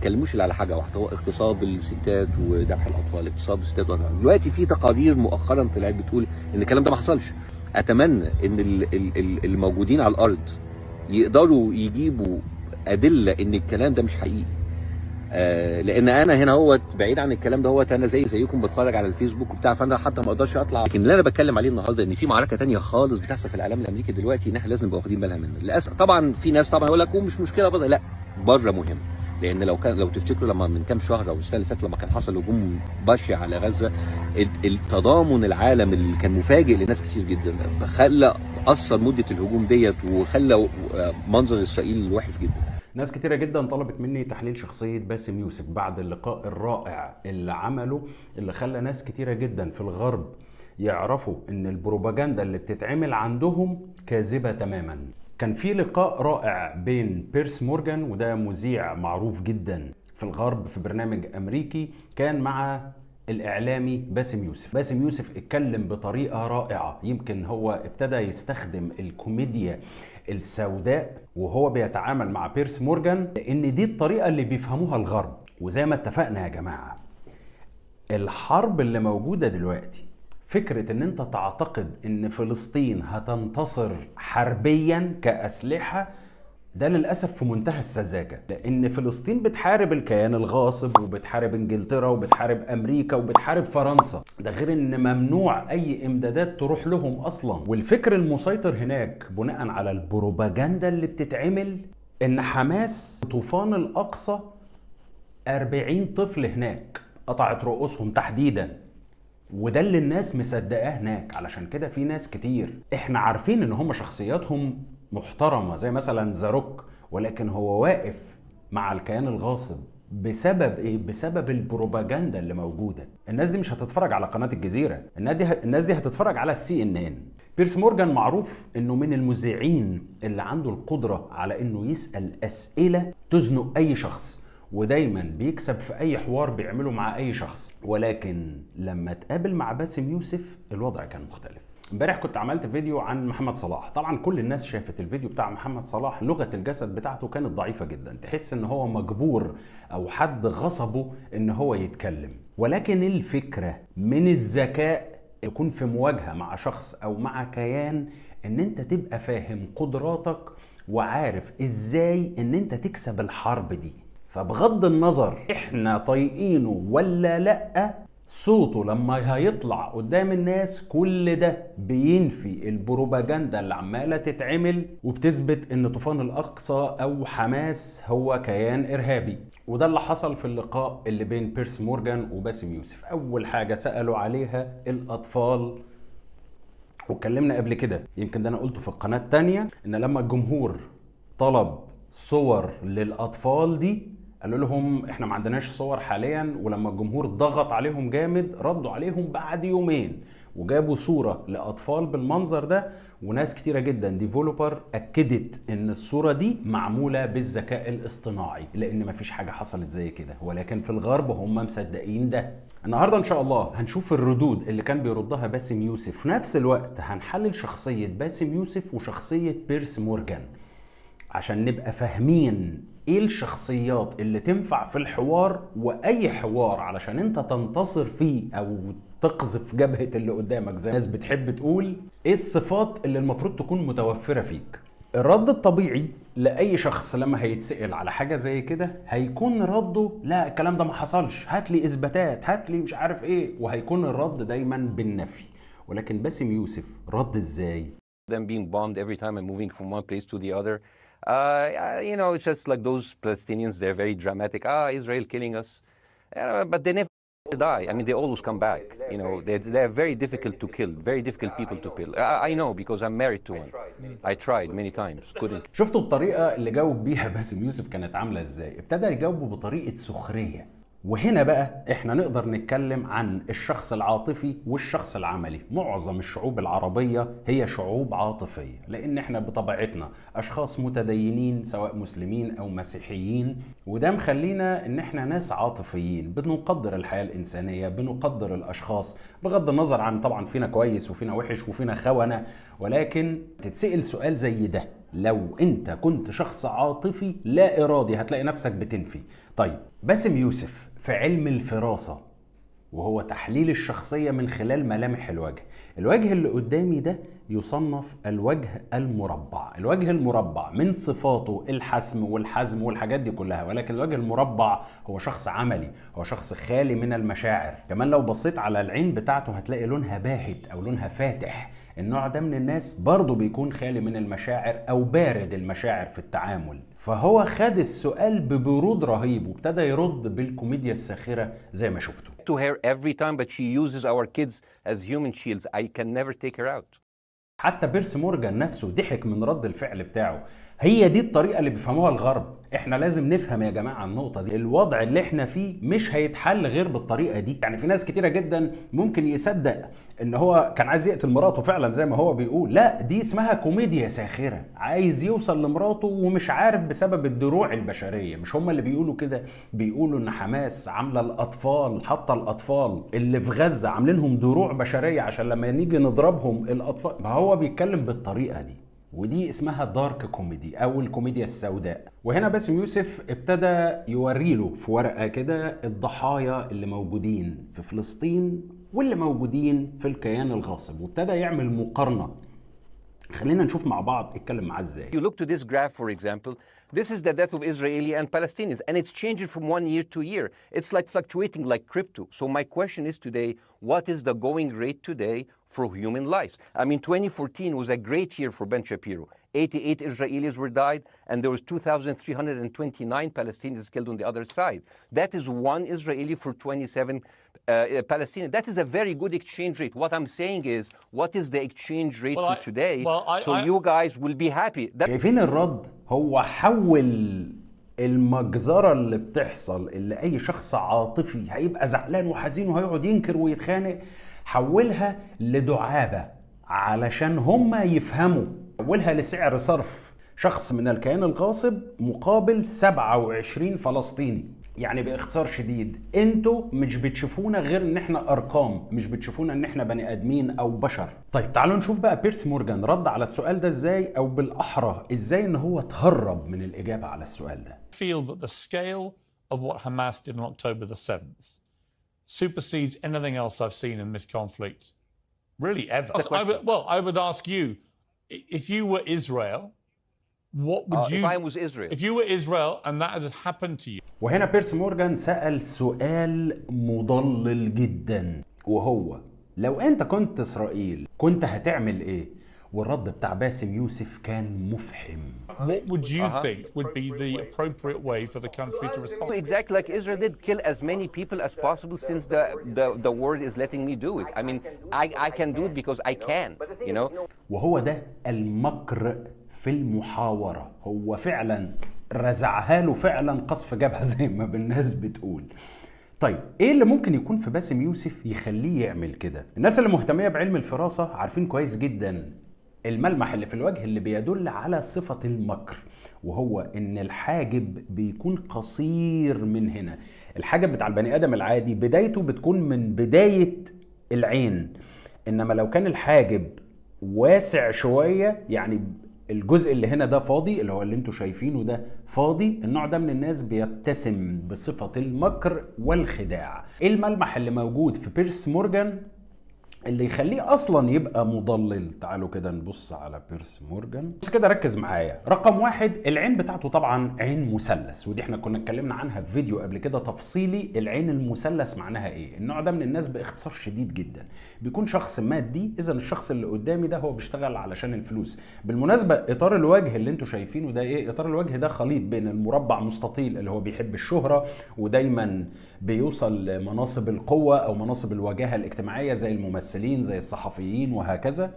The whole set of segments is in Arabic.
بيتكلموش على حاجه واحده، هو اغتصاب الستات وذبح الاطفال، اغتصاب الستات وذبح. دلوقتي في تقارير مؤخرا طلعت بتقول ان الكلام ده ما حصلش. اتمنى ان الموجودين على الارض يقدروا يجيبوا ادله ان الكلام ده مش حقيقي. لان انا هنا هو بعيد عن الكلام ده، هو انا زيكم بتفرج على الفيسبوك وبتاع، فانا حتى ما اقدرش اطلع. لكن اللي انا بتكلم عليه النهارده ان في معركه ثانيه خالص بتحصل في الاعلام الامريكي دلوقتي، ان احنا لازم نبقى واخدين بالنا منها للاسف. طبعا في ناس طبعا يقول لك ومش مشكله بره، لا بره مهم، لان لو تفتكروا لما من كام شهر او السنه اللي فاتت لما كان حصل هجوم بشع على غزه، التضامن العالمي اللي كان مفاجئ لناس كتير جدا خلى اثر مده الهجوم ديت وخلى منظر اسرائيل وحش جدا. ناس كتيرة جدا طلبت مني تحليل شخصية باسم يوسف بعد اللقاء الرائع اللي عمله، اللي خلى ناس كتيرة جدا في الغرب يعرفوا ان البروباجندا اللي بتتعمل عندهم كاذبة تماما. كان في لقاء رائع بين بيرس مورجان، وده مذيع معروف جدا في الغرب في برنامج امريكي، كان مع الاعلامي باسم يوسف. باسم يوسف اتكلم بطريقة رائعة، يمكن هو ابتدى يستخدم الكوميديا السوداء وهو بيتعامل مع بيرس مورجان، لان دي الطريقة اللي بيفهموها الغرب. وزي ما اتفقنا يا جماعة، الحرب اللي موجودة دلوقتي، فكرة ان انت تعتقد ان فلسطين هتنتصر حربيا كأسلحة، ده للأسف في منتهى السذاجة، لأن فلسطين بتحارب الكيان الغاصب وبتحارب إنجلترا وبتحارب أمريكا وبتحارب فرنسا، ده غير إن ممنوع أي إمدادات تروح لهم أصلا. والفكر المسيطر هناك بناء على البروباجندا اللي بتتعمل إن حماس طوفان الأقصى 40 طفل هناك قطعت رؤوسهم تحديدا، وده اللي الناس مصدقاه هناك. علشان كده في ناس كتير إحنا عارفين إن هم شخصياتهم محترمة زي مثلا زاروك، ولكن هو واقف مع الكيان الغاصب بسبب ايه؟ بسبب البروباجندا اللي موجودة. الناس دي مش هتتفرج على قناة الجزيرة، الناس دي هتتفرج على CNN. بيرس مورجان معروف انه من المذيعين اللي عنده القدرة على انه يسأل اسئلة تزنق اي شخص، ودايما بيكسب في اي حوار بيعمله مع اي شخص. ولكن لما اتقابل مع باسم يوسف الوضع كان مختلف. امبارح كنت عملت فيديو عن محمد صلاح، طبعا كل الناس شافت الفيديو بتاع محمد صلاح. لغة الجسد بتاعته كانت ضعيفة جدا، تحس ان هو مجبور او حد غصبه ان هو يتكلم. ولكن الفكرة من الذكاء يكون في مواجهة مع شخص او مع كيان، ان انت تبقى فاهم قدراتك وعارف ازاي ان انت تكسب الحرب دي. فبغض النظر احنا طايقينه ولا لأ، صوته لما هيطلع قدام الناس كل ده بينفي البروباجندا اللي عماله تتعمل، وبتثبت ان طوفان الاقصى او حماس هو كيان ارهابي. وده اللي حصل في اللقاء اللي بين بيرس مورجان وباسم يوسف. اول حاجه سالوا عليها الاطفال، واتكلمنا قبل كده، يمكن ده انا قلته في القناه الثانيه، ان لما الجمهور طلب صور للاطفال دي قالوا لهم احنا ما عندناش صور حاليا. ولما الجمهور ضغط عليهم جامد ردوا عليهم بعد يومين وجابوا صورة لأطفال بالمنظر ده. وناس كتيرة جدا ديفولوبر أكدت إن الصورة دي معمولة بالذكاء الاصطناعي، لأن مفيش حاجة حصلت زي كده. ولكن في الغرب هم مصدقين ده. النهاردة إن شاء الله هنشوف الردود اللي كان بيردها باسم يوسف، في نفس الوقت هنحلل شخصية باسم يوسف وشخصية بيرس مورجان عشان نبقى فاهمين ايه الشخصيات اللي تنفع في الحوار، واي حوار علشان انت تنتصر فيه او تقذف جبهة اللي قدامك زي الناس بتحب تقول، ايه الصفات اللي المفروض تكون متوفرة فيك. الرد الطبيعي لاي شخص لما هيتسأل على حاجة زي كده هيكون رده لا الكلام ده ما حصلش، هات لي اثباتات، هات لي مش عارف ايه، وهيكون الرد دايما بالنفي. ولكن باسم يوسف رد ازاي؟ You know, it's just like those Palestinians, they're very dramatic. Israel killing us. But they never die. I mean, they always come back. You know, they're very difficult to kill, very difficult people to kill. I know because I'm married to one. I tried many times, couldn't. شفتوا الطريقة اللي جاوب بيها باسم يوسف كانت عاملة ازاي؟ ابتدى يجاوبه بطريقة سخرية. وهنا بقى احنا نقدر نتكلم عن الشخص العاطفي والشخص العملي. معظم الشعوب العربية هي شعوب عاطفية، لان احنا بطبيعتنا اشخاص متدينين سواء مسلمين او مسيحيين، وده مخلينا ان احنا ناس عاطفيين، بنقدر الحياة الانسانية، بنقدر الاشخاص بغض النظر عن طبعا فينا كويس وفينا وحش وفينا خونة. ولكن تتسأل سؤال زي ده لو انت كنت شخص عاطفي لا ارادي هتلاقي نفسك بتنفي. طيب باسم يوسف في علم الفراسة وهو تحليل الشخصية من خلال ملامح الوجه. الوجه اللي قدامي ده يصنف الوجه المربع. الوجه المربع من صفاته الحسم والحزم والحاجات دي كلها، ولكن الوجه المربع هو شخص عملي، هو شخص خالي من المشاعر. كمان لو بصيت على العين بتاعته هتلاقي لونها باهت او لونها فاتح. النوع ده من الناس برضه بيكون خالي من المشاعر او بارد المشاعر في التعامل. فهو خد السؤال ببرود رهيب وابتدى يرد بالكوميديا الساخرة زي ما شفتوا. To her every time but she uses our kids as human shields. I can never take her out. حتى بيرس مورجان نفسه ضحك من رد الفعل بتاعه. هي دي الطريقة اللي بيفهموها الغرب. احنا لازم نفهم يا جماعة النقطة دي، الوضع اللي احنا فيه مش هيتحل غير بالطريقة دي. يعني في ناس كتيرة جدا ممكن يصدق ان هو كان عايز يقتل مراته فعلا زي ما هو بيقول. لا، دي اسمها كوميديا ساخرة، عايز يوصل لمراته ومش عارف بسبب الدروع البشرية. مش هم اللي بيقولوا كده، بيقولوا ان حماس عاملة الاطفال، حاطة الاطفال اللي في غزة عاملينهم دروع بشرية عشان لما نيجي نضربهم الاطفال. ما هو بيتكلم بالطريقة دي، ودي اسمها دارك كوميدي او الكوميديا السوداء. وهنا باسم يوسف ابتدى يوريله في ورقه كده الضحايا اللي موجودين في فلسطين واللي موجودين في الكيان الغاصب، وابتدى يعمل مقارنه. خلينا نشوف مع بعض اتكلم معاه ازاي. You look to this graph for example. This is the death of Israeli and Palestinians and it's changing from one year to year. It's like fluctuating like crypto. So my question is today, what is the going rate today for human lives? I mean 2014 was a great year for Ben Shapiro. 88 Israelis were died and there was 2,329 Palestinians killed on the other side. That is one Israeli for 27 Palestinians. That is a very good exchange rate. What I'm saying is, what is the exchange rate for today? So you guys will be happy. شايفين الرد؟ هو حول المجزرة اللي بتحصل، اللي أي شخص عاطفي هيبقى زعلان وحزين وهيقعد ينكر ويتخانق، حولها لدعابة علشان هما يفهموا. حولها لسعر صرف، شخص من الكيان الغاصب مقابل 27 فلسطيني. يعني باختصار شديد، انتوا مش بتشوفونا غير ان احنا ارقام، مش بتشوفونا ان احنا بني ادمين او بشر. طيب تعالوا نشوف بقى بيرس مورجان رد على السؤال ده ازاي، او بالاحرى ازاي ان هو تهرب من الاجابه على السؤال ده. Feel that the scale of what Hamas did on October the 7th supersedes anything else I've seen in this conflict really ever. I would ask you, if you were Israel, what would you if I was Israel, if you were Israel and that had happened to you. وهنا بيرس مورجان سأل سؤال مضلل جدا، وهو لو انت كنت اسرائيل كنت هتعمل ايه؟ والرد بتاع باسم يوسف كان مفحم. What would you think would be the appropriate way for the country to respond? Exactly like Israel did, kill as many people as possible since the world is letting me do it. I mean, I can do it because I can, you know. وهو ده المكر في المحاورة. هو فعلا رزعها له، فعلا قصف جبهه زي ما بالناس بتقول. طيب ايه اللي ممكن يكون في باسم يوسف يخليه يعمل كده؟ الناس اللي مهتميه بعلم الفراسه عارفين كويس جدا الملمح اللي في الوجه اللي بيدل على صفه المكر، وهو ان الحاجب بيكون قصير من هنا. الحاجب بتاع البني ادم العادي بدايته بتكون من بدايه العين، انما لو كان الحاجب واسع شويه، يعني الجزء اللي هنا ده فاضي، اللي هو اللي انتوا شايفينه ده فاضي، النوع ده من الناس بيتسم بصفة المكر والخداع. ايه الملمح اللي موجود في بيرس مورجان اللي يخليه اصلا يبقى مضلل؟ تعالوا كده نبص على بيرس مورجان، بص كده ركز معايا. رقم واحد، العين بتاعته طبعا عين مثلث، ودي احنا كنا اتكلمنا عنها في فيديو قبل كده تفصيلي. العين المثلث معناها ايه؟ النوع ده من الناس باختصار شديد جدا بيكون شخص مادي، اذا الشخص اللي قدامي ده هو بيشتغل علشان الفلوس. بالمناسبه اطار الوجه اللي انتوا شايفينه ده ايه؟ اطار الوجه ده خليط بين المربع مستطيل اللي هو بيحب الشهره ودايما بيوصل لمناصب القوه او مناصب الواجهه الاجتماعيه زي الممثلين زي الصحفيين وهكذا،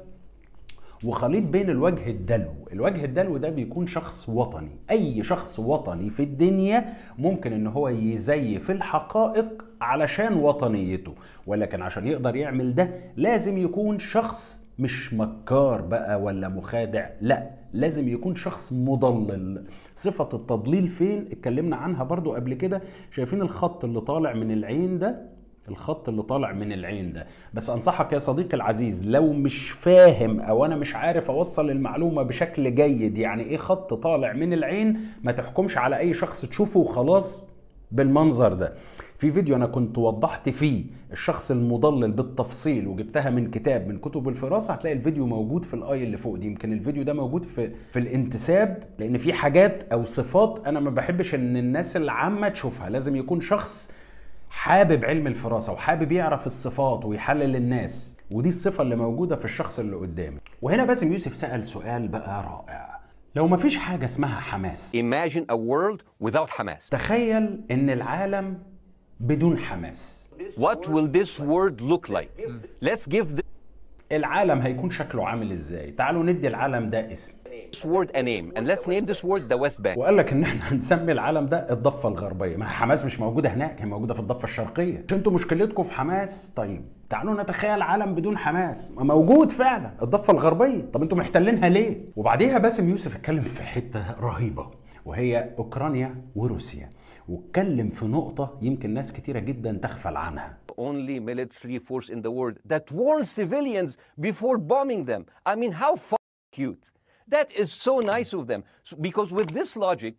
وخليط بين الوجه الدلو. الوجه الدلو ده بيكون شخص وطني، اي شخص وطني في الدنيا ممكن ان هو يزيف الحقائق علشان وطنيته، ولكن عشان يقدر يعمل ده لازم يكون شخص مش مكار بقى ولا مخادع، لا لازم يكون شخص مضلل. صفة التضليل فين؟ اتكلمنا عنها برضو قبل كده، شايفين الخط اللي طالع من العين ده الخط اللي طالع من العين ده. بس انصحك يا صديقي العزيز لو مش فاهم او انا مش عارف اوصل المعلومه بشكل جيد يعني ايه خط طالع من العين، ما تحكمش على اي شخص تشوفه وخلاص بالمنظر ده. في فيديو انا كنت وضحت فيه الشخص المضلل بالتفصيل وجبتها من كتاب من كتب الفراسه، هتلاقي الفيديو موجود في الاي اللي فوق دي، يمكن الفيديو ده موجود في الانتساب، لان في حاجات او صفات انا ما بحبش ان الناس العامه تشوفها. لازم يكون شخص حابب علم الفراسه وحابب يعرف الصفات ويحلل الناس، ودي الصفه اللي موجوده في الشخص اللي قدامي. وهنا باسم يوسف سال سؤال بقى رائع، لو مفيش حاجه اسمها حماس، Imagine a world without حماس، تخيل ان العالم بدون حماس، What will this world look like؟ Let's give the... العالم هيكون شكله عامل ازاي؟ تعالوا ندي العالم ده اسم. This word a name and let's name this word the West Bank. وقال لك ان احنا هنسمي العالم ده الضفه الغربيه، ما حماس مش موجوده هناك، هي موجوده في الضفه الشرقيه. مش انتوا مشكلتكم في حماس؟ طيب تعالوا نتخيل عالم بدون حماس، موجود فعلا الضفه الغربيه، طب انتوا محتلينها ليه؟ وبعديها باسم يوسف اتكلم في حته رهيبه وهي اوكرانيا وروسيا، واتكلم في نقطه يمكن ناس كتيره جدا تغفل عنها. Only military force in the world that warns civilians before bombing them. I mean how cute. That is so nice of them, because with this logic,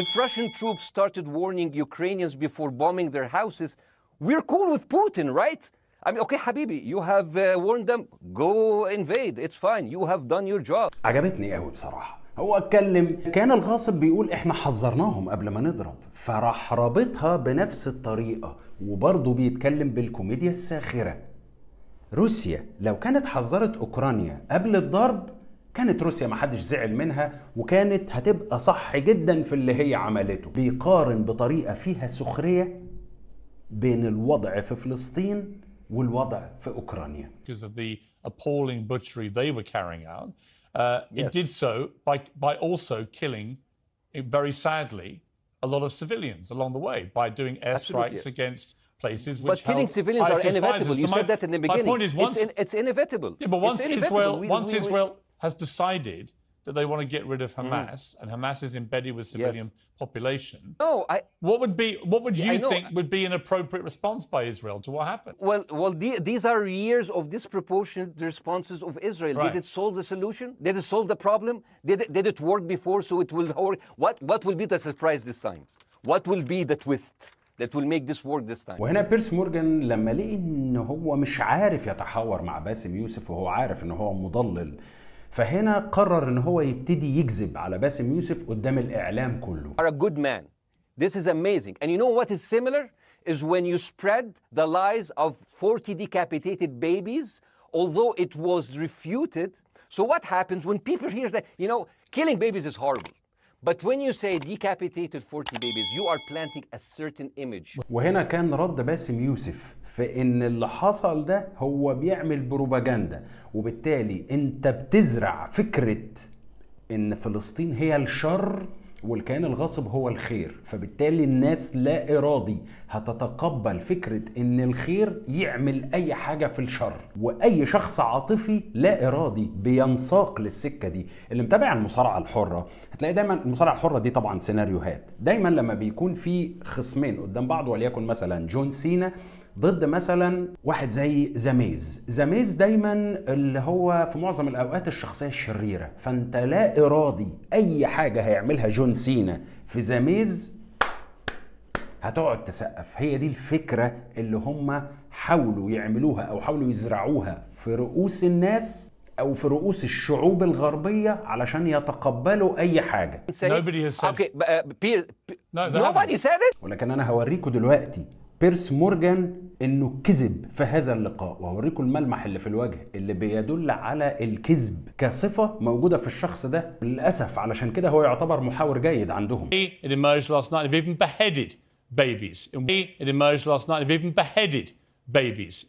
if Russian troops started warning Ukrainians before bombing their houses, we're cool with Putin, right? I mean, okay, حبيبي, you have warned them, go invade, it's fine, you have done your job. عجبتني قوي بصراحة. هو اتكلم، كان الغاصب بيقول احنا حذرناهم قبل ما نضرب، فراح رابطها بنفس الطريقة، وبرضه بيتكلم بالكوميديا الساخرة. روسيا لو كانت حذرت أوكرانيا قبل الضرب كانت روسيا محدش زعل منها، وكانت هتبقى صح جدا في اللي هي عملته. بيقارن بطريقة فيها سخرية بين الوضع في فلسطين والوضع في أوكرانيا. Because of the appalling butchery they were carrying out, it did so by also killing, very sadly, a lot of civilians along the way by doing airstrikes against places which but killing civilians are inevitable. You said that in the beginning. My point is once it's inevitable. Yeah, but once Israel, has decided that they want to get rid of Hamas, and Hamas is embedded with civilian population. No, what would you think would be an appropriate response by Israel to what happened? Well, these are years of disproportionate responses of Israel. Right. Did it solve the solution? Did it solve the problem? Did it work before? So it will work. What will be the surprise this time? What will be the twist that will make this work this time? وهنا بيرس مورجان لما لقي إن هو مش عارف يتحاور مع باسم يوسف وهو عارف إن هو مضلل. فهنا قرر ان هو يبتدي يكذب على باسم يوسف قدام الاعلام كله. You are a good man. This is amazing. And you know what is similar is when you spread the lies of 40 decapitated babies, although it was refuted. So what happens when people hear that, you know, killing babies is horrible. But when you say decapitated 40 babies, you are planting a certain image. وهنا كان رد باسم يوسف في ان اللي حصل ده هو بيعمل بروباجندا، وبالتالي انت بتزرع فكرة ان فلسطين هي الشر والكيان الغاصب هو الخير، فبالتالي الناس لا ارادي هتتقبل فكرة ان الخير يعمل اي حاجة في الشر، واي شخص عاطفي لا ارادي بينساق للسكة دي. اللي متابع المصارعة الحرة هتلاقي دايما المصارعة الحرة دي طبعا سيناريوهات، دايما لما بيكون في خصمين قدام بعض، وليكن مثلا جون سينا ضد مثلا واحد زي زميز دايما اللي هو في معظم الاوقات الشخصيه الشريره، فانت لا ارادي اي حاجه هيعملها جون سينا في زميز هتقعد تسقف. هي دي الفكره اللي هم حاولوا يعملوها او حاولوا يزرعوها في رؤوس الناس او في رؤوس الشعوب الغربيه علشان يتقبلوا اي حاجه. ولكن انا هوريكم دلوقتي بيرس مورجان انه كذب في هذا اللقاء، وهوريكم الملمح اللي في الوجه اللي بيدل على الكذب كصفه موجوده في الشخص ده. للاسف علشان كده هو يعتبر محاور جيد عندهم. It emerged last night. They've even beheaded babies. It emerged last night. They've even beheaded babies.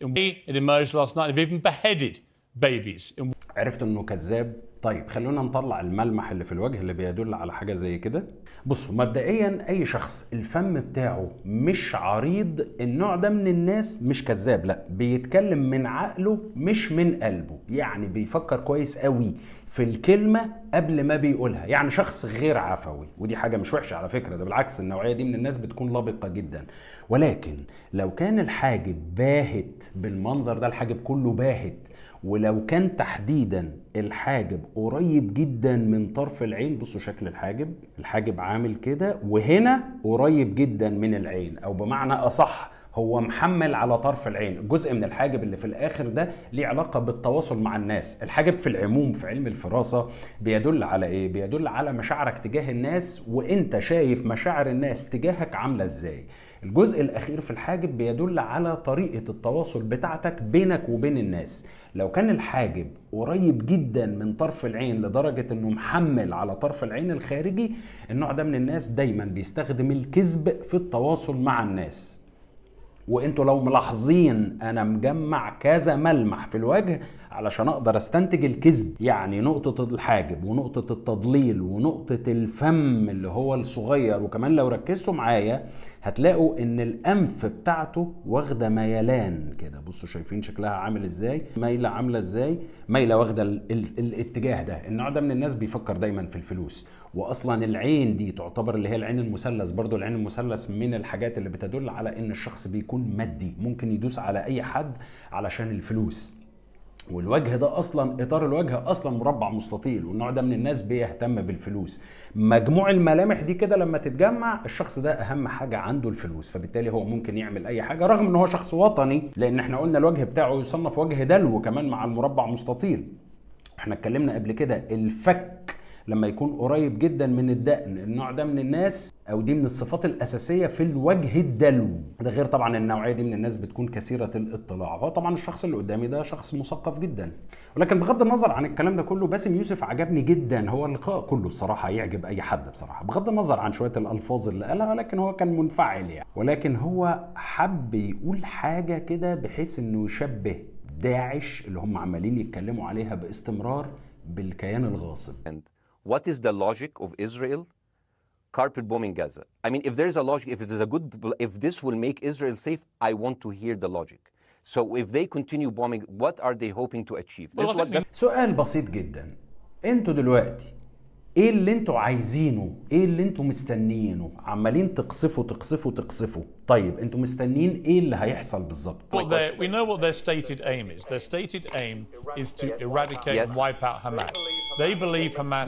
It emerged last night. They've even beheaded babies. عرفت انه كذاب طيب خلونا نطلع الملمح اللي في الوجه اللي بيدل على حاجه زي كده. بصوا مبدئيا اي شخص الفم بتاعه مش عريض، النوع ده من الناس مش كذاب، لا بيتكلم من عقله مش من قلبه، يعني بيفكر كويس قوي في الكلمه قبل ما بيقولها، يعني شخص غير عفوي، ودي حاجه مش وحشه على فكره، ده بالعكس النوعيه دي من الناس بتكون لبقه جدا. ولكن لو كان الحاجب باهت بالمنظر ده، الحاجب كله باهت، ولو كان تحديدا الحاجب قريب جدا من طرف العين، بصوا شكل الحاجب، الحاجب عامل كده وهنا قريب جدا من العين، او بمعنى اصح هو محمل على طرف العين. الجزء من الحاجب اللي في الاخر ده ليه علاقه بالتواصل مع الناس. الحاجب في العموم في علم الفراسه بيدل على ايه؟ بيدل على مشاعرك تجاه الناس، وانت شايف مشاعر الناس تجاهك عامله ازاي. الجزء الاخير في الحاجب بيدل على طريقه التواصل بتاعتك بينك وبين الناس. لو كان الحاجب قريب جدا من طرف العين لدرجه انه محمل على طرف العين الخارجي، النوع ده من الناس دايما بيستخدم الكذب في التواصل مع الناس. وانتوا لو ملاحظين انا مجمع كذا ملمح في الوجه علشان اقدر استنتج الكذب، يعني نقطة الحاجب ونقطة التضليل ونقطة الفم اللي هو الصغير، وكمان لو ركزتوا معايا هتلاقوا ان الانف بتاعته واخده ميلان كده، بصوا شايفين شكلها عامل ازاي، مايله عامله ازاي، مايله واخده الاتجاه ده. النوع ده من الناس بيفكر دايما في الفلوس، واصلا العين دي تعتبر اللي هي العين المثلث، برضو العين المثلث من الحاجات اللي بتدل على ان الشخص بيكون مادي، ممكن يدوس على اي حد علشان الفلوس. والوجه ده اصلا اطار الوجه اصلا مربع مستطيل، والنوع ده من الناس بيهتم بالفلوس. مجموع الملامح دي كده لما تتجمع، الشخص ده اهم حاجه عنده الفلوس، فبالتالي هو ممكن يعمل اي حاجه رغم ان هو شخص وطني، لان احنا قلنا الوجه بتاعه يصنف وجه دلو كمان مع المربع مستطيل. احنا اتكلمنا قبل كده الفك لما يكون قريب جدا من الدقن، النوع ده من الناس او دي من الصفات الاساسيه في الوجه الدلو. ده غير طبعا النوعيه دي من الناس بتكون كثيره الاطلاع، فطبعا الشخص اللي قدامي ده شخص مثقف جدا. ولكن بغض النظر عن الكلام ده كله، باسم يوسف عجبني جدا، هو اللقاء كله الصراحه يعجب اي حد بصراحه، بغض النظر عن شويه الالفاظ اللي قالها، ولكن هو كان منفعل يعني، ولكن هو حب يقول حاجه كده بحيث انه يشبه داعش اللي هم عمالين يتكلموا عليها باستمرار بالكيان الغاصب. What is the logic of Israel carpet bombing Gaza? I mean, if there is a logic, if it is a good, if this will make Israel safe, I want to hear the logic. So if they continue bombing, what are they hoping to achieve? سؤال بسيط جدا. انتوا دلوقتي ايه اللي انتوا عايزينه؟ ايه اللي انتوا مستنيينه؟ عمالين تقصفوا تقصفوا تقصفوا. طيب انتوا مستنيين ايه اللي هيحصل بالظبط؟ We know what their stated aim is. Their stated aim is to eradicate and wipe out Hamas. They believe Hamas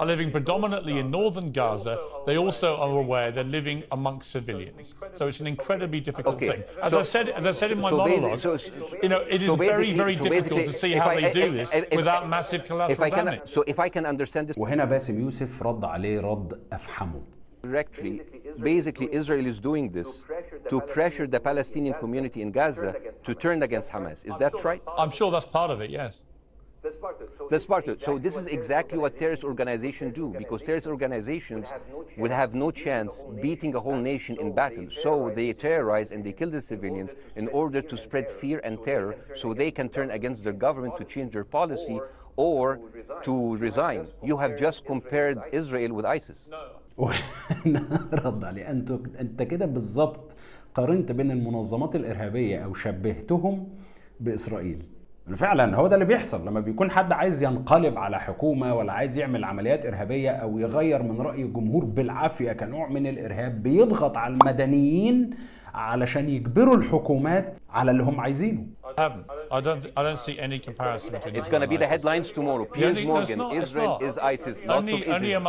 are living predominantly in northern Gaza. They also are aware they're living amongst civilians. So it's an incredibly difficult thing. As I said in my monologue, you know, it is very, very difficult to see how they do this without massive collateral damage. So if I can understand this. وهنا باسم يوسف رد عليه رد أفحمه. Basically, Israel is doing this to pressure the Palestinian community in Gaza to turn against Hamas. Is that right? I'm sure that's part of it. Yes. That's part of it. So this is exactly what terrorist organizations do, because terrorist organizations will have no chance beating a whole nation in battle. So they terrorize and they kill the civilians in order to spread fear and terror so they can turn against their government to change their policy or to resign. You have just compared Israel with ISIS. رد عليه، انت كده بالظبط قارنت بين المنظمات الارهابيه او شبهتهم باسرائيل. فعلا هو ده اللي بيحصل لما بيكون حد عايز ينقلب على حكومه ولا عايز يعمل عمليات ارهابيه او يغير من راي الجمهور بالعافيه كنوع من الارهاب، بيضغط على المدنيين علشان يجبروا الحكومات على اللي هم عايزينه. I don't see any comparison between. It's going to be the headlines tomorrow. Piers Morgan, Israel is ISIS.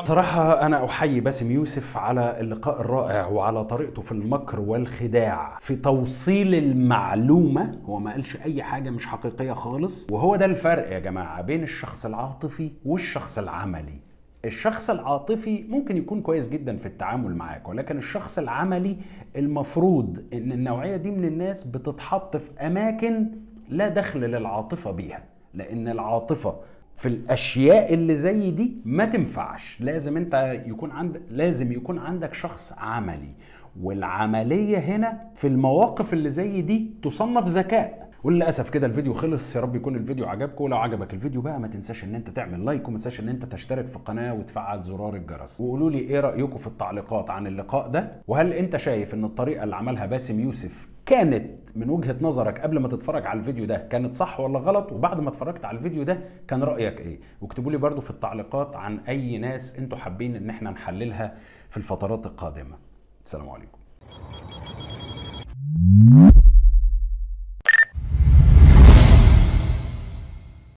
صراحة أنا أحيي باسم يوسف على اللقاء الرائع وعلى طريقته في المكر والخداع في توصيل المعلومة، هو ما قالش أي حاجة مش حقيقية خالص، وهو ده الفرق يا جماعة بين الشخص العاطفي والشخص العملي. الشخص العاطفي ممكن يكون كويس جدا في التعامل معاك، ولكن الشخص العملي المفروض ان النوعية دي من الناس بتتحط في اماكن لا دخل للعاطفة بيها، لان العاطفة في الاشياء اللي زي دي ما تنفعش، لازم انت يكون عندك شخص عملي، والعملية هنا في المواقف اللي زي دي تصنف ذكاء. وللاسف كده الفيديو خلص. يا رب يكون الفيديو عجبكم، ولو عجبك الفيديو بقى ما تنساش ان انت تعمل لايك، وما تنساش ان انت تشترك في القناه وتفعل زرار الجرس. وقولوا لي ايه رايكم في التعليقات عن اللقاء ده، وهل انت شايف ان الطريقه اللي عملها باسم يوسف كانت من وجهه نظرك قبل ما تتفرج على الفيديو ده كانت صح ولا غلط، وبعد ما اتفرجت على الفيديو ده كان رايك ايه؟ واكتبوا لي برده في التعليقات عن اي ناس انتوا حابين ان احنا نحللها في الفترات القادمه. السلام عليكم.